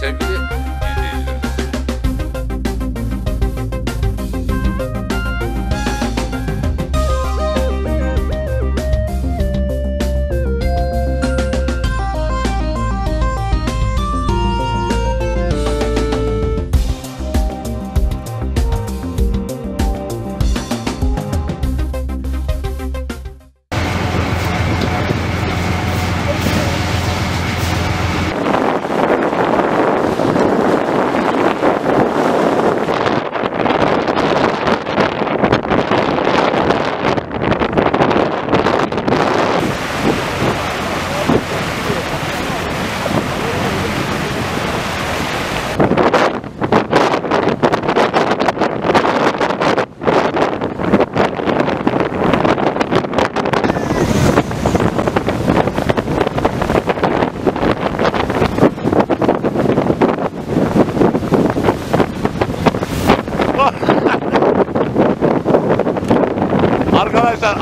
sevgili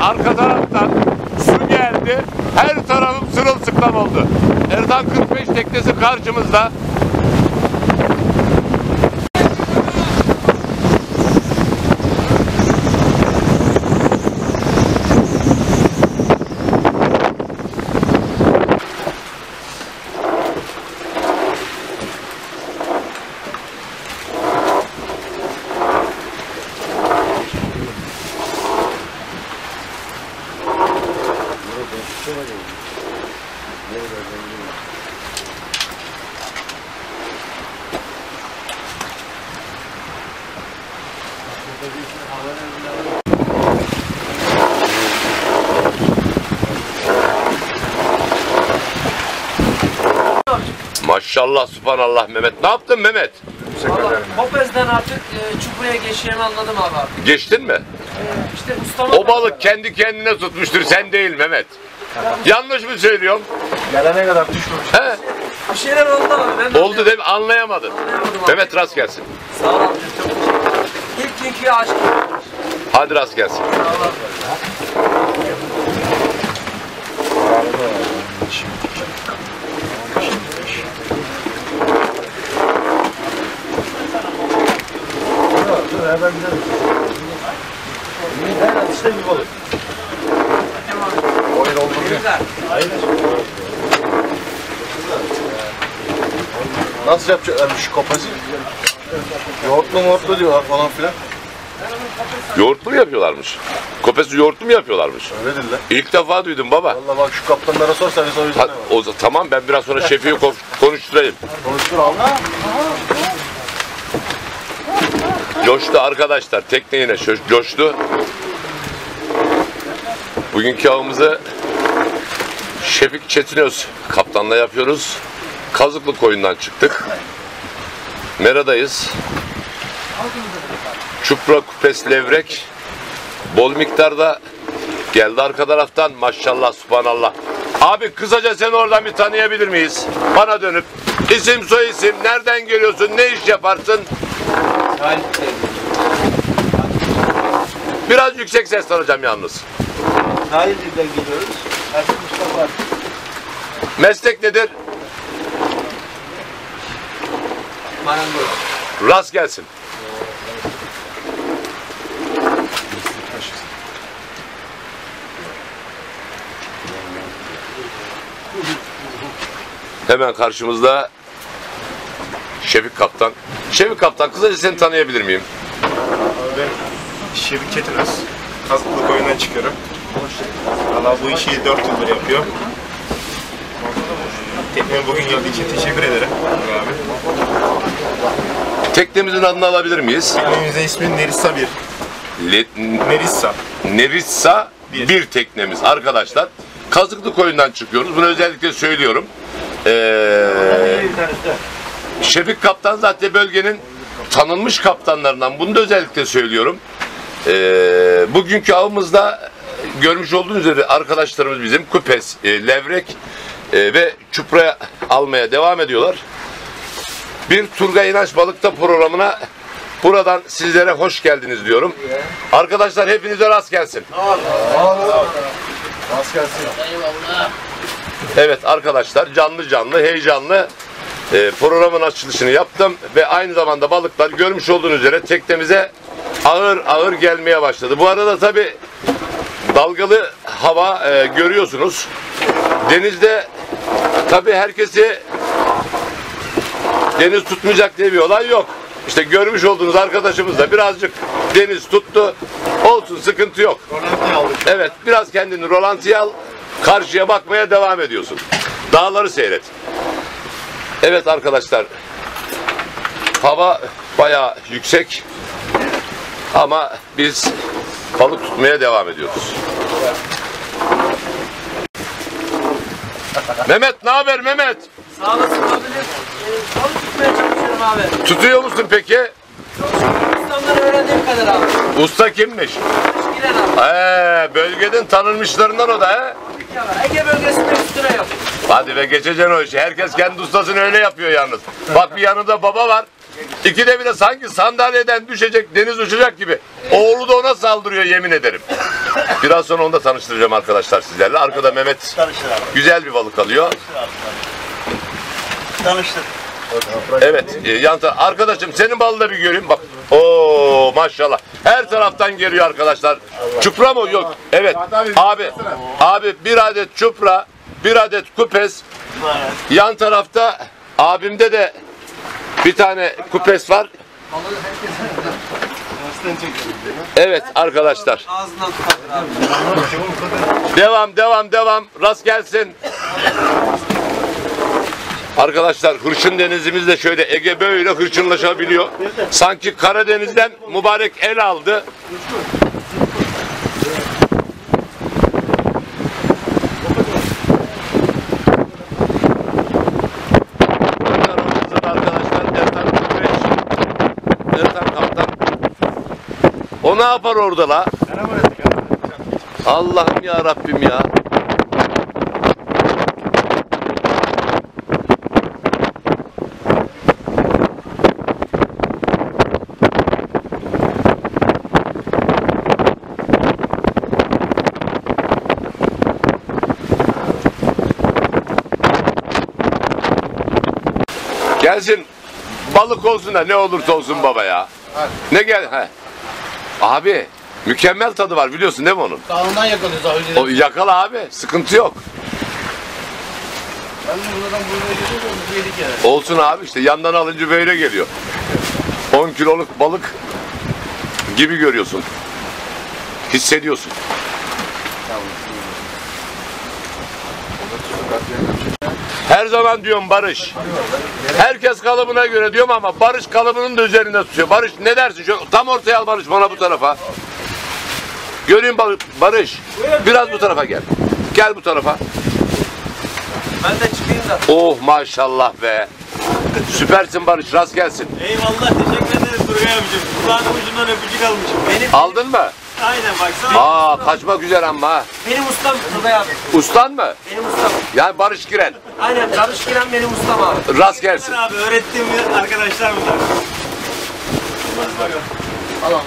arka taraftan su geldi, her tarafım sırılsıklam oldu. Ertan 45 teknesi karşımızda. Maşallah, subhanallah Mehmet. Ne yaptın Mehmet? Valla Hopez'den artık çubuğa geçeceğimi anladım abi. Geçtin mi? İşte ustama... O balık kadar kendi kendine tutmuştur, sen değil Mehmet. Yanlış mı söylüyorum? Gelene kadar düşmemiş. He? Bir şeyler oldu ama ben... Oldu değil mi? Anlayamadın. Mehmet rast gelsin. Sağ ol. İlk linki açtım. Hadi rast gelsin. Sağ ol. Hemen gidelim. Her an işte bir balık. Oyun oldu bile. Hayır. Nasıl yapacaklar şu kopası? Yoğurtlu mortlu diyorlar falan filan. Yoğurtlu mu yapıyorlarmış? Kopesi yoğurtlu mu yapıyorlarmış? Öyledir lan. İlk defa duydum baba. Valla bak şu kaptanlara sor, sen de ha, o, tamam ben biraz sonra Şefik'i konuşturayım. Konuştur abi. Coştu arkadaşlar, tekne yine coştu. Bugünkü avımızı Şefik Çetinöz kaptanla yapıyoruz. Kazıklı koyundan çıktık. Mera'dayız. Çupra, kupes, levrek bol miktarda geldi arka taraftan. Maşallah, subhanallah. Abi kısaca seni oradan bir tanıyabilir miyiz? Bana dönüp isim, soy isim, nereden geliyorsun, ne iş yaparsın? Biraz yüksek ses tanıyacağım yalnız. Nail'den gidiyoruz. Artık Mustafa. Meslek nedir? Marangoz. Rast gelsin. Hemen karşımızda Şefik Kaptan. Şefik Kaptan, kısaca seni tanıyabilir miyim? Ben Şefik Çetinöz. Kazıklı koyundan çıkıyorum. Valla bu işi 4 yıldır yapıyorum. Tekneme bugün geldiği için teşekkür ederim. Abi. Teknemizin adını alabilir miyiz? Teknemizin ismi Nerissa 1. Nerissa. Nerissa 1 teknemiz arkadaşlar. Kazıklı koyundan çıkıyoruz. Bunu özellikle söylüyorum. Şefik Kaptan zaten bölgenin tanınmış kaptanlarından. Bunu da özellikle söylüyorum. Bugünkü avımızda görmüş olduğunuz üzere arkadaşlarımız bizim kupes, levrek ve çupra almaya devam ediyorlar. Bir Turgay İnanç Balıkta programına buradan sizlere hoş geldiniz diyorum. Arkadaşlar hepinize rast gelsin. Rast gelsin. Evet arkadaşlar, canlı heyecanlı programın açılışını yaptım ve aynı zamanda balıklar görmüş olduğunuz üzere teknemize ağır ağır gelmeye başladı. Bu arada tabi dalgalı hava görüyorsunuz. Denizde tabi herkesi deniz tutmayacak diye bir olay yok. İşte görmüş olduğunuz arkadaşımız da birazcık deniz tuttu. Olsun, sıkıntı yok. Evet, biraz kendini rolantiye al. Karşıya bakmaya devam ediyorsun. Dağları seyret. Evet arkadaşlar, hava bayağı yüksek ama biz balık tutmaya devam ediyoruz. Mehmet, ne haber Mehmet? Sağ olasın abi. Balık tutmaya çalışıyorum abi. Tutuyor musun peki? Çok şükür, ustamdan öğrendiğim kadar abi. Usta kimmiş? Barış Giren abi. Bölgenin tanınmışlarından o da he? Ege bölgesinde üstüne yap. Hadi be, geçeceksin o işi. Herkes kendi ustasını öyle yapıyor yalnız. Bak, bir yanında baba var. İkide bile sanki sandalyeden düşecek, deniz uçacak gibi. Oğlu da ona saldırıyor, yemin ederim. Biraz sonra onu da tanıştıracağım arkadaşlar sizlerle. Arkada Mehmet güzel bir balık alıyor. Tanıştır. Evet, arkadaşım senin balığı da bir göreyim bak. Oo, maşallah. Her taraftan geliyor arkadaşlar. Çupra mı? Yok. Evet. Abi bir adet çupra, bir adet kupes. Yan tarafta abimde de bir tane kupes var. Evet arkadaşlar. Devam. Rast gelsin. Arkadaşlar, hırçın denizimiz de şöyle, Ege böyle hırçınlaşabiliyor. Sanki Karadeniz'den mübarek el aldı. Arkadaşlar, Ertan Kaptan. O ne yapar orada la? Allah'ım ya Rabbim ya. Gelsin, balık olsun da ne olursa olsun baba ya. Hadi. Ne gel? He. Abi, mükemmel tadı var, biliyorsun değil mi onun? Dalından yakalıyoruz abi. O, yakala abi, sıkıntı yok. Ben de buradan buraya yedik yani. Olsun abi, işte yandan alınca böyle geliyor. 10 kiloluk balık gibi görüyorsun. Hissediyorsun. Her zaman diyorum Barış. Herkes kalıbına göre diyorum ama Barış kalıbının da üzerinde tutuyor. Barış ne dersin? Şu, tam ortaya al Barış, bana bu tarafa. Göreyim Barış. Biraz bu tarafa gel. Gel bu tarafa. Ben de çıkayım da. Oh maşallah be. Süpersin Barış, rast gelsin. Eyvallah, teşekkür ederim Turgay abicim. Kulağının ucundan öpücük almışım. Aldın mı? Aynen, baksana. Aa, kaçmak üzere ama. Benim ustam Turgay abi. Ustan mı? Benim ustam. Yani Barış Giren. Aynen, Barış Giren benim ustam abi. Rast gelsin. Abi, öğrettiğim arkadaşlar bunlar. Al.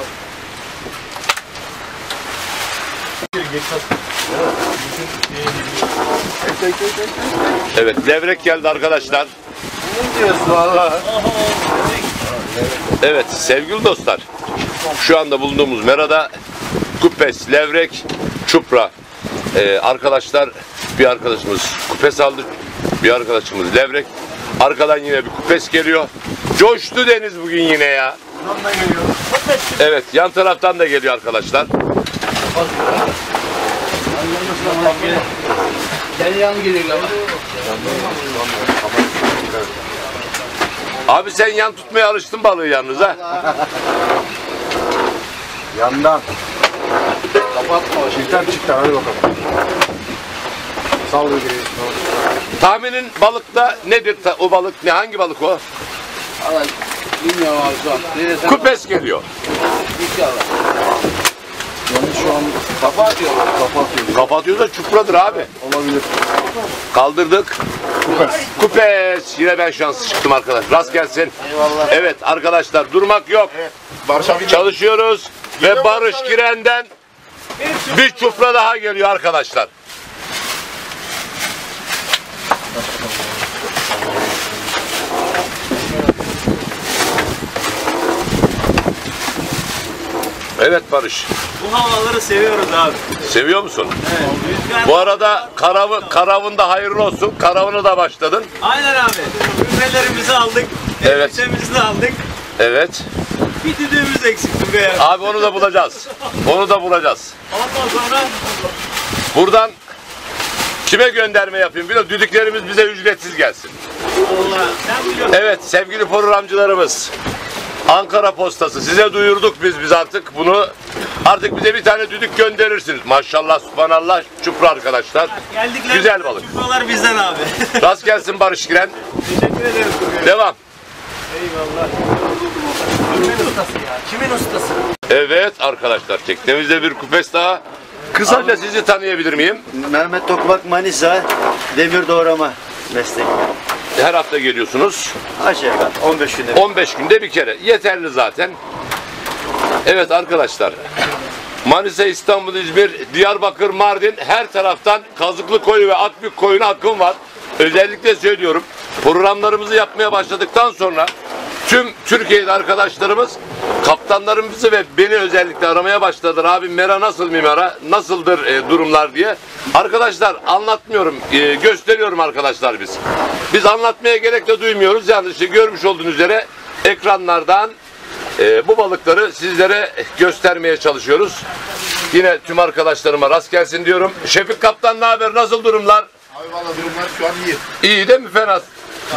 Evet, levrek geldi arkadaşlar. Ne diyorsun valla? Evet sevgili dostlar, şu anda bulunduğumuz merada kupes, levrek, çupra. Arkadaşlar, bir arkadaşımız kupes aldı, bir arkadaşımız levrek. Arkadan yine bir kupes geliyor. Coştu deniz bugün yine ya. Evet, yan taraftan da geliyor arkadaşlar. Abi sen yan tutmaya alıştın balığı yalnız ha. Yandan. Kapatma. Çiften çıktı. Hadi bakalım. Sallıyor giriyor. Tahminin balıkta nedir? O balık ne? Hangi balık o? Allah, bilmiyorum abi. Kupes geliyor. İnşallah. Yani şu an kapatıyoruz. Kapatıyoruz da çupradır abi. Olabilir. Kaldırdık. Kupes. Yine ben şanslı çıktım arkadaşlar. Rast gelsin. Eyvallah. Evet arkadaşlar, durmak yok. Evet. Çalışıyoruz. Gidim ve Barış Giren'den bir çupra daha geliyor arkadaşlar. Evet Barış. Bu havaları seviyoruz abi. Seviyor musun? Evet. Rüzgar... Bu arada karavın da hayırlı olsun. Karavını da başladın. Aynen abi. Ümrelerimizi aldık. Evet. Elbisemizi de aldık. Evet. Bir düdüğümüz eksik Turgay abi. Abi onu da bulacağız. Onu da bulacağız. Ondan sonra buradan kime gönderme yapayım biliyor musun? Düdüklerimiz bize ücretsiz gelsin. Allah. Evet sevgili programcılarımız. Ankara postası size duyurduk biz artık bunu. Artık bize bir tane düdük gönderirsiniz. Maşallah subhanallah çupra arkadaşlar. Geldikler, güzel balık. Çupralar bizden abi. Rast gelsin Barış Giren. Teşekkür ederim. Devam. Eyvallah. Kimin ustası ya? Kimin ustası? Evet arkadaşlar teknemizde bir kupes daha. Kısaca abi, sizi tanıyabilir miyim? Mehmet Tokmak, Manisa, demir doğrama meslek. Her hafta geliyorsunuz. Aşağı yukarı 15 günde. 15 günde bir kere. Yeterli zaten. Evet arkadaşlar. Manisa, İstanbul, İzmir, Diyarbakır, Mardin her taraftan kazıklı koyu ve atbük koyuna akım var. Özellikle söylüyorum. Programlarımızı yapmaya başladıktan sonra tüm Türkiye'de arkadaşlarımız kaptanlarımızı ve beni özellikle aramaya başladılar. Abi mera nasıl mimara? Nasıldır durumlar diye. Arkadaşlar anlatmıyorum. Gösteriyorum arkadaşlar biz. Biz anlatmaya gerek de duymuyoruz. Yani işte görmüş olduğunuz üzere ekranlardan bu balıkları sizlere göstermeye çalışıyoruz. Yine tüm arkadaşlarıma rast gelsin diyorum. Şefik Kaptan ne haber? Nasıl durumlar? Abi valla durumlar şu an iyi. İyi değil mi?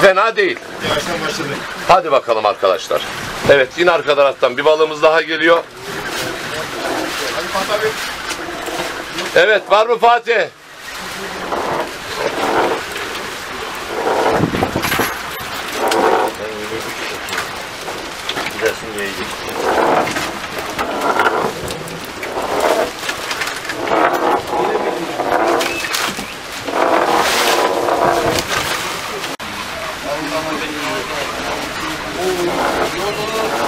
Fena değil. Yavaştan başladık. Hadi bakalım arkadaşlar. Evet yine arka taraftan bir balığımız daha geliyor. Evet var mı Fatih?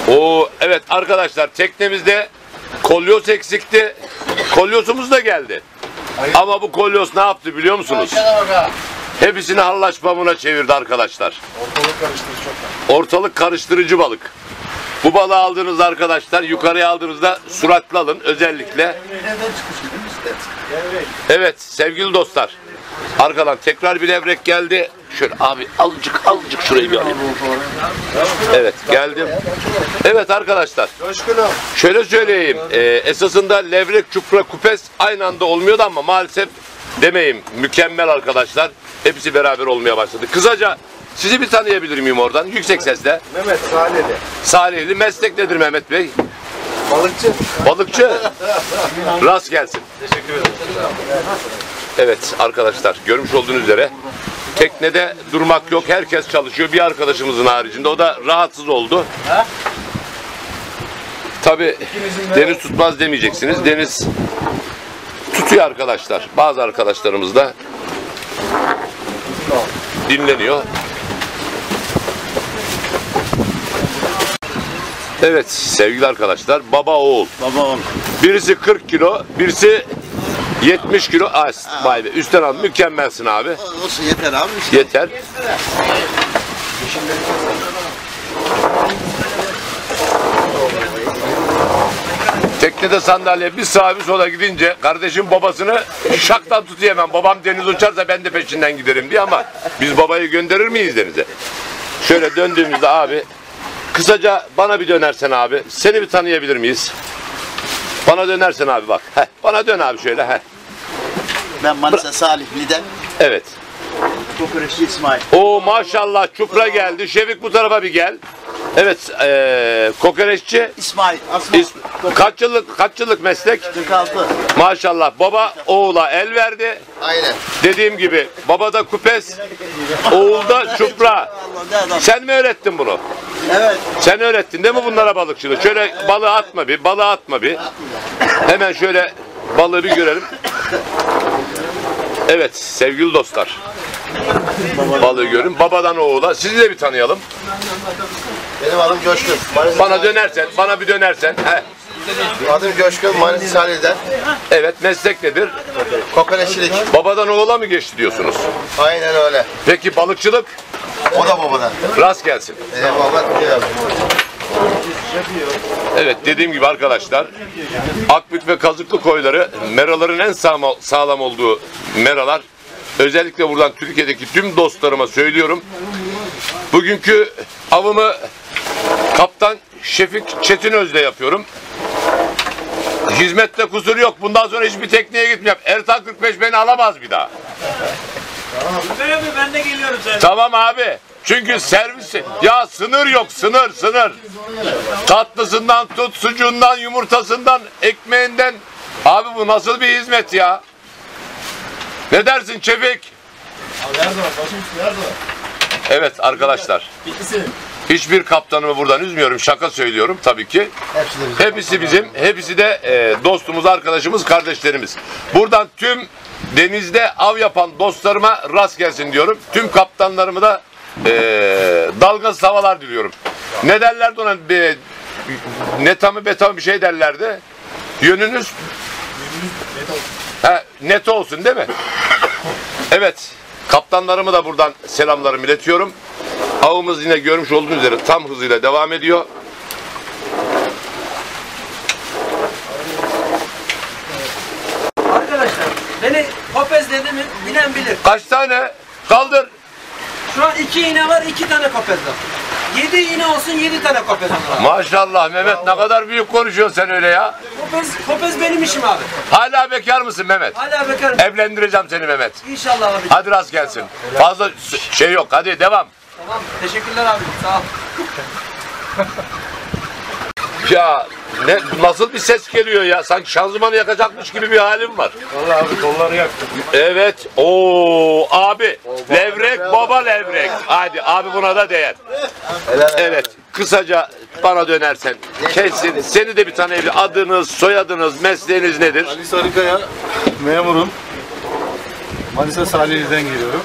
Oo, evet arkadaşlar teknemizde kolyoz eksikti. Kolyosumuz da geldi. Ama bu kolyos ne yaptı biliyor musunuz? Hepsini hallaç pamuğuna çevirdi arkadaşlar. Ortalık karıştırıcı balık. Bu balığı aldığınızda arkadaşlar yukarıya aldığınızda suratlı alın özellikle. Evet sevgili dostlar. Arkadan tekrar bir levrek geldi. Şöyle abi azıcık şurayı bir alayım. Evet geldim. Evet arkadaşlar. Şöyle söyleyeyim. Esasında levrek, çupra, kupes aynı anda olmuyordu ama maalesef demeyeyim. Mükemmel arkadaşlar. Hepsi beraber olmaya başladı. Kısaca sizi bir tanıyabilir miyim oradan? Yüksek sesle. Mehmet Salihli. Salihli. Meslek nedir Mehmet Bey? Balıkçı. Balıkçı. Rast gelsin. Teşekkür ederim. Evet arkadaşlar görmüş olduğunuz üzere teknede durmak yok. Herkes çalışıyor. Bir arkadaşımızın haricinde. O da rahatsız oldu. Tabi deniz tutmaz demeyeceksiniz. Deniz tutuyor arkadaşlar. Bazı arkadaşlarımız da dinleniyor. Evet sevgili arkadaşlar baba oğul. Baba oğul. Birisi 40 kilo, birisi 70 kilo az. Vay be. Üstten abi mükemmelsin abi. Olsun yeter abi. Işte. Yeter. Teknede sandalye bir sağa bir sola gidince kardeşim babasını şaktan tutuyemem. Babam deniz uçarsa ben de peşinden giderim diye ama biz babayı gönderir miyiz denize? Şöyle döndüğümüzde abi kısaca bana bir dönersen abi seni bir tanıyabilir miyiz? Bana dönersen abi bak. Heh, bana dön abi şöyle. Heh. Ben Manisa Salihli'den. Evet. Kokoreççi İsmail. Oo maşallah çupra geldi. Şefik bu tarafa bir gel. Evet. Kokoreççi İsmail. Kaç yıllık meslek? 46. Maşallah baba oğula el verdi. Aynen. Dediğim gibi babada kupes, oğulda çupra. Sen mi öğrettin bunu? Evet. Sen öğrettin değil mi bunlara balıkçılığı? Şöyle balığı atma bir. Hemen şöyle balığı bir görelim. Evet sevgili dostlar. Balığı görün. Babadan oğula. Sizi de bir tanıyalım. Benim adım Göçkün. Bana bir dönersen. He. Adım Göçkün, Manisa'dan. Evet, meslek nedir? Kokoreççilik. Babadan oğula mı geçti diyorsunuz? Aynen öyle. Peki balıkçılık? O da babadan. Rast gelsin. Eyvallah. Evet, dediğim gibi arkadaşlar, Akbük ve Kazıklı koyları meraların en sağlam olduğu meralar. Özellikle buradan Türkiye'deki tüm dostlarıma söylüyorum. Bugünkü avımı Kaptan Şefik Çetinöz'le yapıyorum. Hizmette kusur yok. Bundan sonra hiçbir tekniğe gitmeyeceğim. Ertan 45 beni alamaz bir daha. Tamam. Ben de geliyorum sen. Tamam abi. Çünkü servisi ya, sınır yok, sınır. Tatlısından tut, sucuğundan, yumurtasından, ekmeğinden. Abi bu nasıl bir hizmet ya? Ne dersin Çevik? Abi her zaman başım üstü, her zaman. Evet arkadaşlar. Hiçbir kaptanımı buradan üzmüyorum. Şaka söylüyorum tabii ki. Hepsi bizim. Hepsi de dostumuz, arkadaşımız, kardeşlerimiz. Buradan tüm denizde av yapan dostlarıma rast gelsin diyorum. Tüm kaptanlarımı da dalgasız havalar diliyorum. Ne derlerdi ona? Ne tamı betamı bir şey derlerdi. Yönünüz net olsun değil mi? Evet. Kaptanlarımı da buradan selamlarımı iletiyorum. Avımız yine görmüş olduğunuz üzere tam hızıyla devam ediyor. Arkadaşlar beni kopez dedi mi bilen bilir. Kaç tane? Kaldır. Şu an 2 iğne var, 2 tane kopez var. 7 iğne olsun, 7 tane kopez var. Maşallah Mehmet, ne kadar büyük konuşuyorsun sen öyle ya. Kopez benim işim abi. Hala bekar mısın Mehmet? Hala bekarım. Evlendireceğim seni Mehmet. İnşallah abi. Hadi rast gelsin. Fazla şey yok, hadi devam. Tamam, teşekkürler abi, sağ ol. Ya nasıl bir ses geliyor ya, sanki şanzımanı yakacakmış gibi bir halim var. Vallahi abi kolları yaktım. Evet, ooo abi, levrek baba levrek. Hadi abi buna da değer. Evet, kısaca bana dönersen, kesin seni de bir tanıyabilir. Adınız, soyadınız, mesleğiniz nedir? Ali Sarıkaya, memurum. Manisa Salihli'den geliyorum.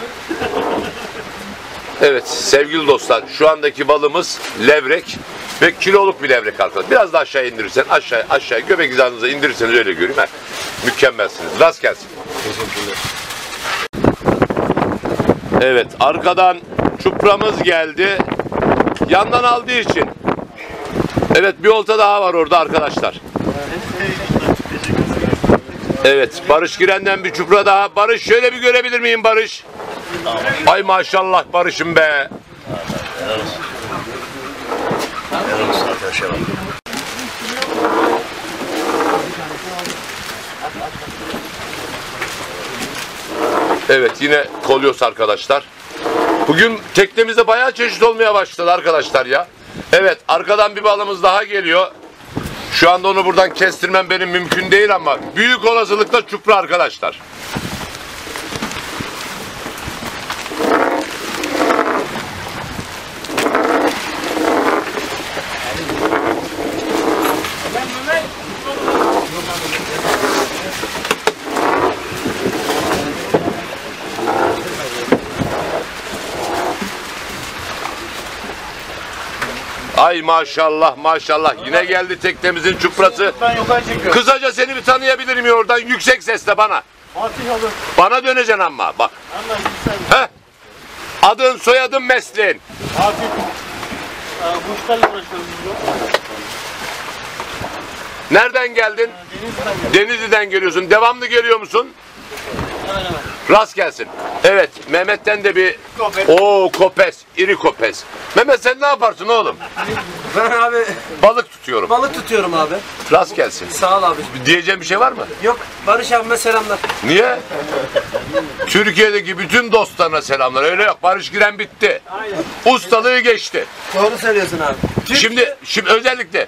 Evet sevgili dostlar, şu andaki balımız levrek ve kiloluk bir levrek arkadaşlar. Biraz da aşağı indirirsen, aşağı göbek hizanıza indirirseniz öyle göreyim. He. Mükemmelsiniz. Rast gelsin. Teşekkürler. Evet arkadan çupramız geldi. Yandan aldığı için. Evet bir olta daha var orada arkadaşlar. Evet Barış Giren'den bir çupra daha. Barış şöyle bir görebilir miyim Barış? Ay maşallah Barış'ım be. Evet yine kolyoz arkadaşlar. Bugün teknemizde bayağı çeşit olmaya başladı arkadaşlar ya. Evet arkadan bir balımız daha geliyor. Şu anda onu buradan kestirmem benim mümkün değil ama büyük olasılıkla çupra arkadaşlar. Ay maşallah maşallah, yine geldi teknemizin çuprası. Kısaca seni bir tanıyabilir miyim oradan yüksek sesle bana? Bana döneceksin ama bak. Heh. Adın, soyadın, mesleğin. Nereden geldin? Denizli'den geliyorsun. Devamlı geliyor musun? Rast gelsin. Evet Mehmet'ten de bir kopez, iri kopez. Mehmet sen ne yaparsın oğlum? Ben abi balık tutuyorum. Balık tutuyorum abi. Rast gelsin. Sağ ol abi. Diyeceğim bir şey var mı? Yok. Barış abime selamlar. Niye? Türkiye'deki bütün dostlarına selamlar. Öyle yok. Barış Giren bitti. Aynen. Ustalığı geçti. Doğru söylüyorsun abi. Çünkü... Şimdi özellikle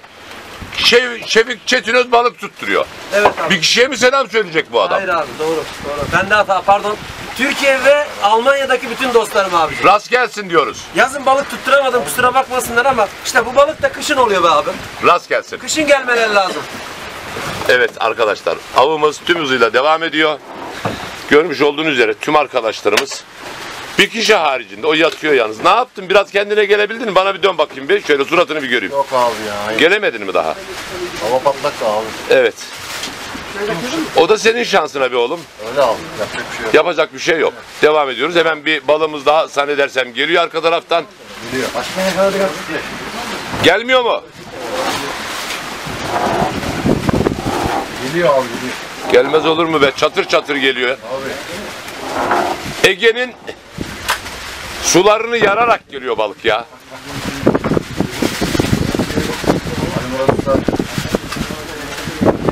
Şefik Çetinöz balık tutturuyor. Evet abi. Bir kişiye mi selam söyleyecek bu adam? Hayır abi doğru. Ben de hata pardon. Türkiye ve Almanya'daki bütün dostlarım abi. Rast gelsin diyoruz. Yazın balık tutturamadım kusura bakmasınlar ama işte bu balık da kışın oluyor be abi. Rast gelsin. Kışın gelmeleri lazım. Evet arkadaşlar avımız tüm hızıyla devam ediyor. Görmüş olduğunuz üzere tüm arkadaşlarımız bir kişi haricinde, o yatıyor yalnız. Ne yaptın? Biraz kendine gelebildin mi? Bana bir dön bakayım bir. Şöyle suratını bir göreyim. Yok abi ya. Hayır. Gelemedin mi daha? Hava patlak da abi. Evet. O da senin şansına be oğlum. Öyle abi. Yapacak bir şey yok. Yapacak bir şey yok. Evet. Devam ediyoruz. Hemen bir balımız daha zannedersem geliyor arka taraftan. Geliyor. Açmaya kadar. Gelmiyor mu? Geliyor abi, geliyor. Gelmez olur mu be? Çatır çatır geliyor. Abi. Ege'nin sularını yararak geliyor balık ya.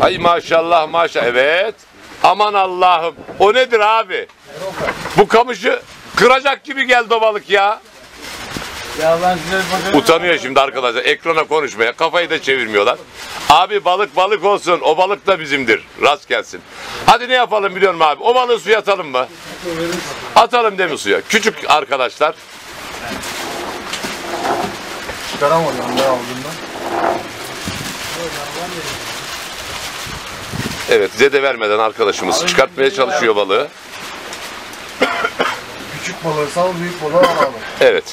Ay maşallah maşallah. Evet. Aman Allah'ım. O nedir abi? Bu kamışı kıracak gibi geldi o balık ya. Utanıyor şimdi arkadaşlar. Ekrana konuşmaya. Kafayı da çevirmiyorlar. Abi balık balık olsun. O balık da bizimdir. Rast gelsin. Hadi ne yapalım biliyor musun abi? O balığı suya atalım mı? Atalım değil mi suya? Küçük arkadaşlar. Çıkaramadım ben aldığımdan. Evet, zede vermeden arkadaşımız çıkartmaya çalışıyor balığı. Küçük balığı sal, büyük balığı al. Evet.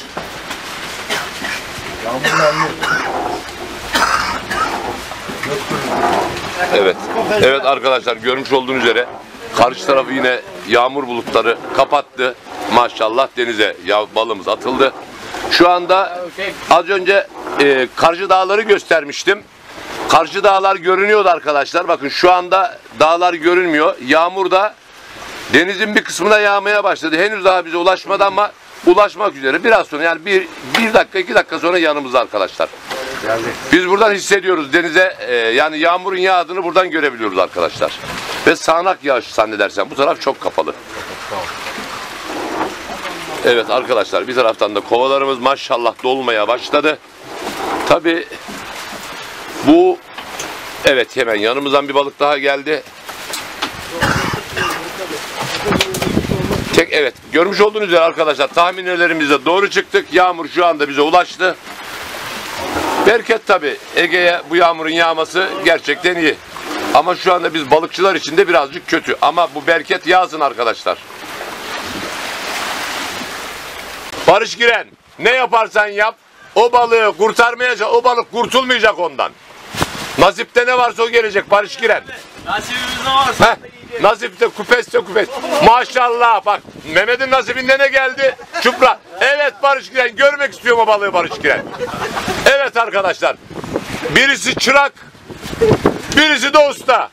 Evet. Evet arkadaşlar, görmüş olduğunuz üzere karşı tarafı yine yağmur bulutları kapattı. Maşallah denize balımız atıldı. Şu anda az önce karşı dağları göstermiştim. Karşı dağlar görünüyordu arkadaşlar. Bakın şu anda dağlar görünmüyor. Yağmur da denizin bir kısmına yağmaya başladı. Henüz daha bize ulaşmadı ama ulaşmak üzere. Biraz sonra yani bir dakika, iki dakika sonra yanımızda arkadaşlar. Biz buradan hissediyoruz denize, yani yağmurun yağdığını buradan görebiliyoruz arkadaşlar. Ve sağanak yağışı zannedersem. Bu taraf çok kapalı. Evet arkadaşlar, bir taraftan da kovalarımız maşallah dolmaya başladı. Tabii bu, evet hemen yanımızdan bir balık daha geldi. Evet, görmüş olduğunuz üzere arkadaşlar tahminlerimizde doğru çıktık. Yağmur şu anda bize ulaştı. Bereket tabi Ege'ye bu yağmurun yağması gerçekten iyi. Ama şu anda biz balıkçılar için de birazcık kötü. Ama bu bereket yağsın arkadaşlar. Barış Giren, ne yaparsan yap, o balığı kurtarmayacak, o balık kurtulmayacak ondan. Nasipte ne varsa o gelecek Barış Giren. Nasibimiz ne varsa. Heh, nasipte kupeste kupes. Maşallah bak, Mehmet'in nasibinde ne geldi? Çupra. Evet Barış Giren, görmek istiyorum o balığı Barış Giren. Evet arkadaşlar, birisi çırak, birisi de usta.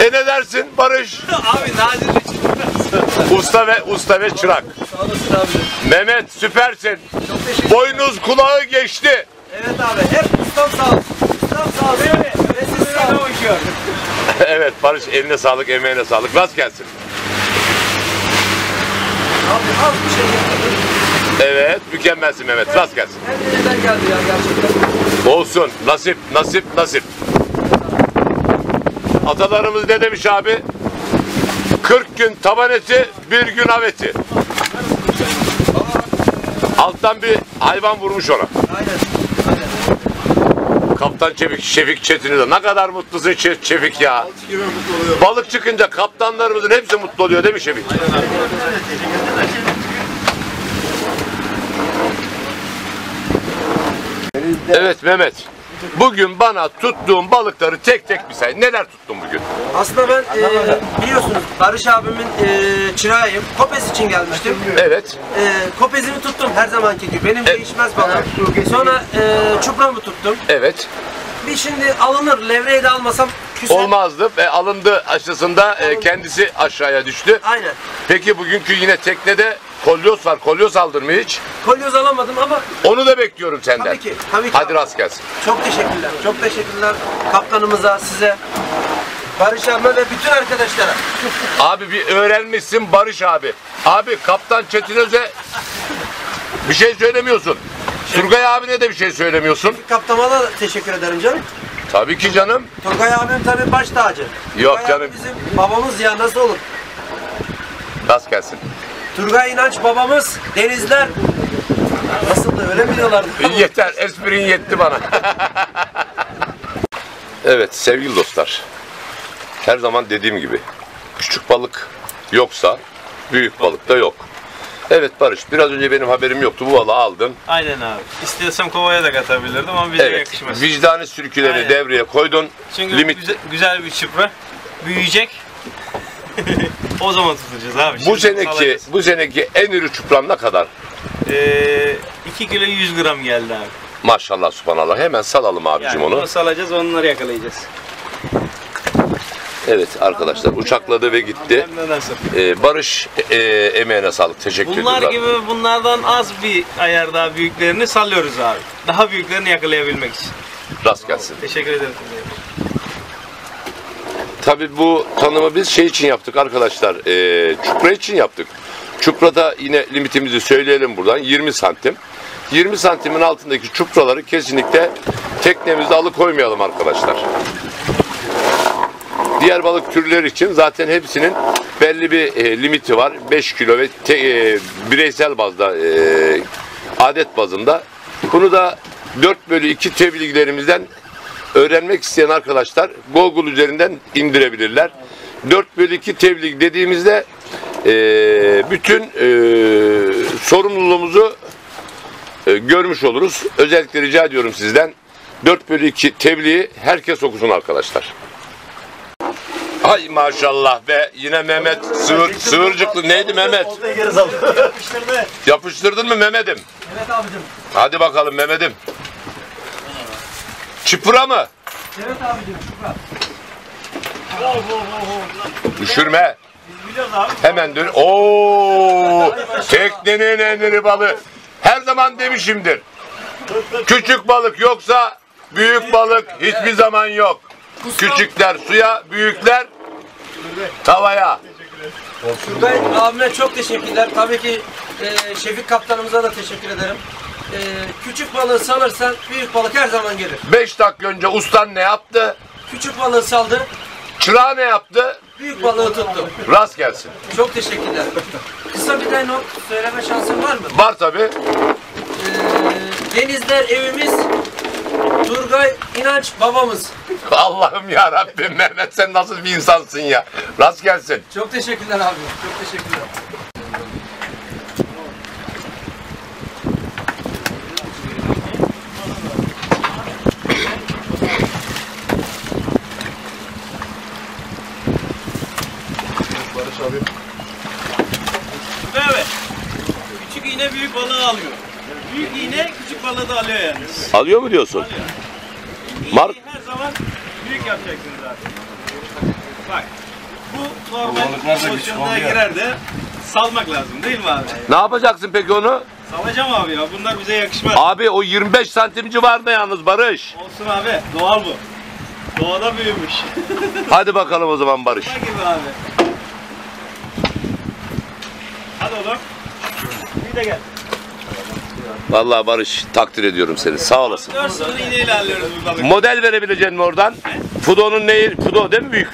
Ne dersin Barış? Abi Nazir için usta ve çırak. Sağ olasın abi. Mehmet süpersin. Çok teşekkür. Boynuz kulağı geçti. Evet abi, hep ustam sağ olsun. Ustam sağ olsun. Ve siz sağ olun. Evet Barış, eline sağlık, emeğine sağlık. Rast gelsin. Abi az bir şey yapalım. Evet, mükemmelsin Mehmet. Rast gelsin. Her yerden geldi ya gerçekten. Olsun. Nasip, nasip, nasip. Atalarımız ne demiş abi? 40 gün taban eti, bir gün av eti. Alttan bir hayvan vurmuş ona. Aynen. Kaptan Şefik Çetinöz. Ne kadar mutlusun Şefik ya. Balık çıkınca kaptanlarımızın hepsi mutlu oluyor değil mi Şefik? Aynen. Evet Mehmet. Bugün bana tuttuğum balıkları tek tek bir say. Neler tuttum bugün? Aslında ben biliyorsunuz Barış abimin çırağıyım. Kopez için gelmiştim. Evet. Kopezimi tuttum her zamanki gibi. Benim değişmez balık. Sonra çupramı tuttum. Evet. Bir şimdi alınır. Levreyi de almasam küser. Olmazdı. Alındı aşısında kendisi aşağıya düştü. Aynen. Peki bugünkü yine teknede kolyoz var. Kolyoz aldın mı hiç? Kolyoz alamadım ama... Onu da bekliyorum senden. Tabii ki. Tabii ki. Hadi rast gelsin. Çok teşekkürler. Çok teşekkürler kaptanımıza, size, Barış abi ve bütün arkadaşlara. Abi bir öğrenmişsin Barış abi. Abi kaptan Çetinöz'e bir şey söylemiyorsun. Turgay abine de bir şey söylemiyorsun. Kaptana da teşekkür ederim canım. Tabii ki canım. Turgay abim tabii baş tacı. Yok Turgay canım. Bizim babamız ya, nasıl olur? Rast gelsin. Turgay İnanç babamız, denizler nasıl da öyle mi diyorlar? Yeter, esprin yetti bana. Evet sevgili dostlar, her zaman dediğim gibi küçük balık yoksa büyük balık da yok. Evet Barış, biraz önce benim haberim yoktu, bu balığı aldım. Aynen abi, İstesem kovaya da katabilirdim ama bize yakışmaz. Vicdani sürküleri devreye koydun. Çünkü güzel bir çıpra, büyüyecek. O zaman tutacağız abi. Bu seneki en iri çupram ne kadar? 2 kilo 100 gram geldi abi. Maşallah, subhanallah. Hemen salalım abicim yani onu. Salacağız, onları yakalayacağız. Evet arkadaşlar, uçakladı ve gitti. Barış, emeğine sağlık. Teşekkür ederim. Bunlar gibi, bunlardan az bir ayar daha büyüklerini sallıyoruz abi. Daha büyüklerini yakalayabilmek için. Rast gelsin. Teşekkür ederim. Tabii bu tanımı biz şey için yaptık arkadaşlar. Çupra için yaptık. Çuprada yine limitimizi söyleyelim buradan. 20 santim. 20 santimin altındaki çupraları kesinlikle teknemizde alıkoymayalım arkadaşlar. Diğer balık türleri için zaten hepsinin belli bir limiti var. 5 kilo ve bireysel bazda, adet bazında. Bunu da 4/2 tebliğlerimizden öğrenmek isteyen arkadaşlar Google üzerinden indirebilirler. 4/2 tebliğ dediğimizde bütün sorumluluğumuzu görmüş oluruz. Özellikle rica ediyorum sizden 4/2 tebliği herkes okusun arkadaşlar. Hay maşallah be, yine Mehmet Sığırcıklı neydi Mehmet? Yapıştırdın mı Mehmet'im? Evet abicim. Hadi bakalım Mehmet'im. Çıpıra mı? Evet abicim, çıpıra. Düşürme. Hemen dön. Oo! Teknenin emri balığı. Her zaman demişimdir. Küçük balık yoksa büyük balık hiçbir zaman yok. Küçükler suya, büyükler tavaya. Turgay abime çok teşekkürler. Tabii ki Şefik Kaptanımıza da teşekkür ederim. Küçük balığı salırsan büyük balık her zaman gelir. 5 dakika önce ustan ne yaptı? Küçük balığı saldı. Çırağı ne yaptı? Büyük balığı tuttu. Rast gelsin. Çok teşekkürler. Kısa bir de not söyleme şansın var mı? Var tabii. Denizler evimiz, Turgay İnanç babamız. Allah'ım ya Rabbim, Mehmet sen nasıl bir insansın ya. Rast gelsin. Çok teşekkürler abi. Çok teşekkürler. Barış abi. Evet. Küçük iğne büyük balığı alıyor. Büyük iğne küçük balığı da alıyor yani. Alıyor mu diyorsun? Alıyor. Her zaman büyük yapacaksınız zaten. Bak, bu normal pozisyonuna girer de salmak lazım değil mi abi? Ne yapacaksın peki onu? Salacağım abi ya, bunlar bize yakışmaz. Abi o 25 santim civarında yalnız Barış. Olsun abi, doğal bu. Doğada büyümüş. Hadi bakalım o zaman Barış. Bak gibi abi. Hadi oğlum. Bir de gel. Vallahi Barış, takdir ediyorum seni. Sağ olasın. 4 sınır iğneyle alıyoruz bu balık. Model verebileceğin mi oradan? Fudo'nun neyi? Fudo değil mi büyük?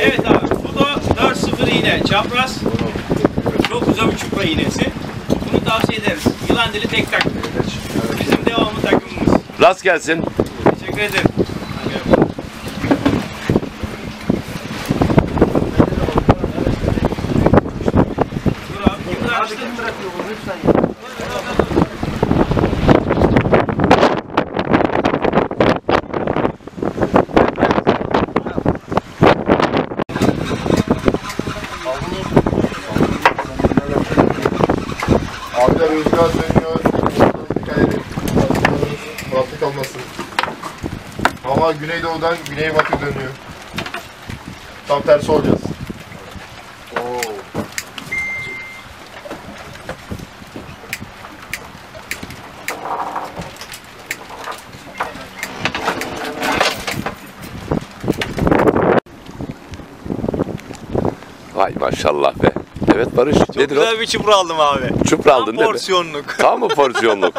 Evet abi. Fudo 4-0 iğne. Çapraz. Çok uzun bir çupra iğnesi. Bunu tavsiye ederiz. Yılan dili tek tak. Bizim devamlı takımımız. Rast gelsin. Teşekkür ederim. Güneydoğu'dan Güneybatı dönüyor. Tam tersi olacağız. Oo. Vay maşallah be. Evet Barış. Çok nedir güzel o? Bir çupra aldım abi. Çupra aldın değil mi? Porsiyonluk. Tam mı porsiyonluk?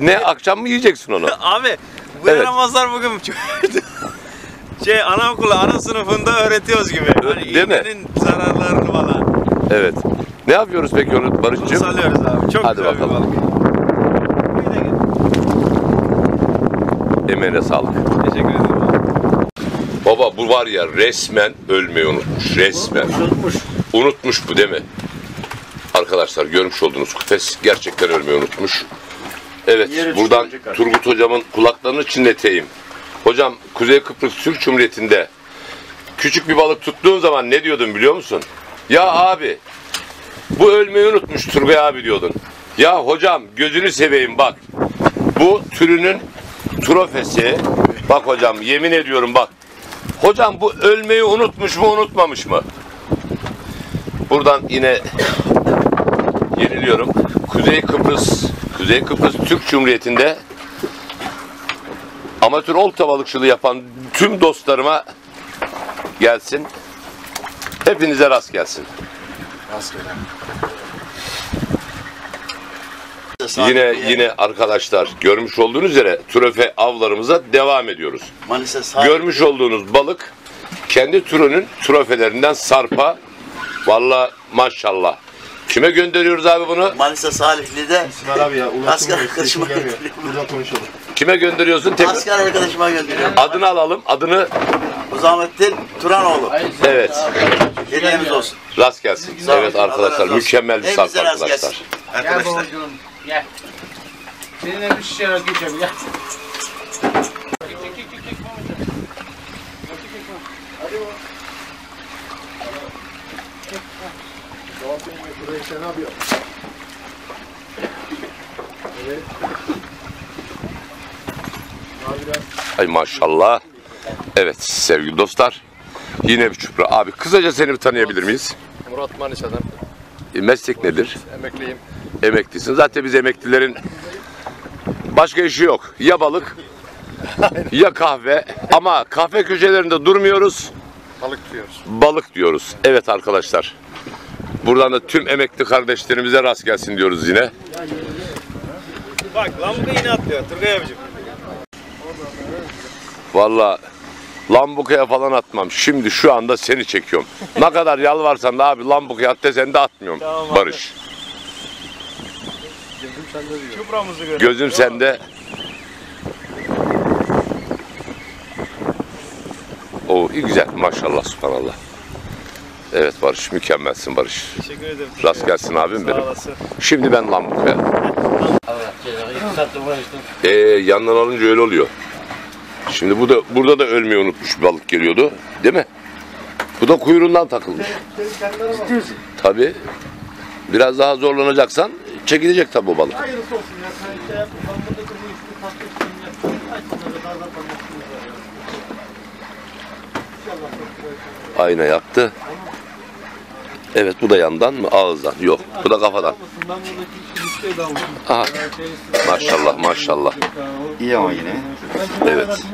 Ne akşam mı yiyeceksin onu? Abi. Bu evet. Yaramazlar bugün şey anaokulu, ana sınıfında öğretiyoruz gibi. Hani değil mi? Zararlarını bana. Evet. Ne yapıyoruz peki onu Barış'cığım? Salıyoruz abi. Çok hadi güzel bakalım. Bir balık. Emeğine sağlık. Teşekkür ederim. Baba bu var ya resmen ölmeyi unutmuş. Resmen. Unutmuş bu değil mi? Arkadaşlar görmüş olduğunuz kufes gerçekten ölmeyi unutmuş. Evet, yeri buradan Turgut hocamın kulaklarını çinleteyim. Hocam, Kuzey Kıbrıs Türk Cumhuriyeti'nde küçük bir balık tuttuğun zaman ne diyordun biliyor musun? Ya abi, bu ölmeyi unutmuş Turgay abi diyordun. Ya hocam, gözünü seveyim bak, bu türünün trofesi. Bak hocam, yemin ediyorum bak. Hocam bu ölmeyi unutmuş mu, unutmamış mı? Buradan yine yeniliyorum. Kuzey Kıbrıs Türk Cumhuriyeti'nde amatör olta balıkçılığı yapan tüm dostlarıma gelsin. Hepinize rast gelsin. Rast gelen. Yine arkadaşlar, görmüş olduğunuz üzere trofe avlarımıza devam ediyoruz. Görmüş olduğunuz balık kendi türünün trofelerinden sarpa. Vallahi maşallah. Kime gönderiyoruz abi bunu? Manisa Salihli'de. İsmail abi ya. Asker arkadaşıma gönderiyorum. Burada konuşalım. Kime gönderiyorsun? Asker arkadaşıma gönderiyorum. Adını alalım. Adını? Ozanettin Turanoğlu. Evet. Hediyemiz olsun. Rast gelsin. Evet arkadaşlar. Mükemmel bir sarf arkadaşlar. Gel babacığım. Gel. Seninle bir şişe rast geçeceğim. Gel. Ne yapıyor? Evet. Ay maşallah. Evet sevgili dostlar. Yine bir çupra. Abi kısaca seni bir tanıyabilir miyiz? Murat Manisa'dan. Meslek nedir? Emekliyim. Emeklisin. Zaten biz emeklilerin başka işi yok. Ya balık ya kahve. Ama kahve köşelerinde durmuyoruz. Balık diyoruz. Balık diyoruz. Evet arkadaşlar. Buradan da tüm emekli kardeşlerimize rast gelsin diyoruz yine. Bak lambuka yine atlıyor Turgay abicim. Valla lambukaya falan atmam. Şimdi şu anda seni çekiyorum. Ne kadar yalvarsan da abi lambukaya at desen de atmıyorum. Tamam, Barış. Gözüm sende. Çupramızı görelim. Gözüm sende. Oo iyi güzel maşallah subhanallah. Evet Barış, mükemmelsin Barış. Teşekkür ederim. Rast gelsin abim benim. Şimdi ben lambukaya. Yandan alınca öyle oluyor. Şimdi bu da, burada da ölmeyi unutmuş bir balık geliyordu. Değil mi? Bu da kuyruğundan takılmış. Tabii. Biraz daha zorlanacaksan çekilecek tabii o balık. Ayna yaptı. Evet bu da yandan mı? Ağızdan. Yok. Bu da kafadan. Aha. Maşallah maşallah. İyi ama yine. Evet.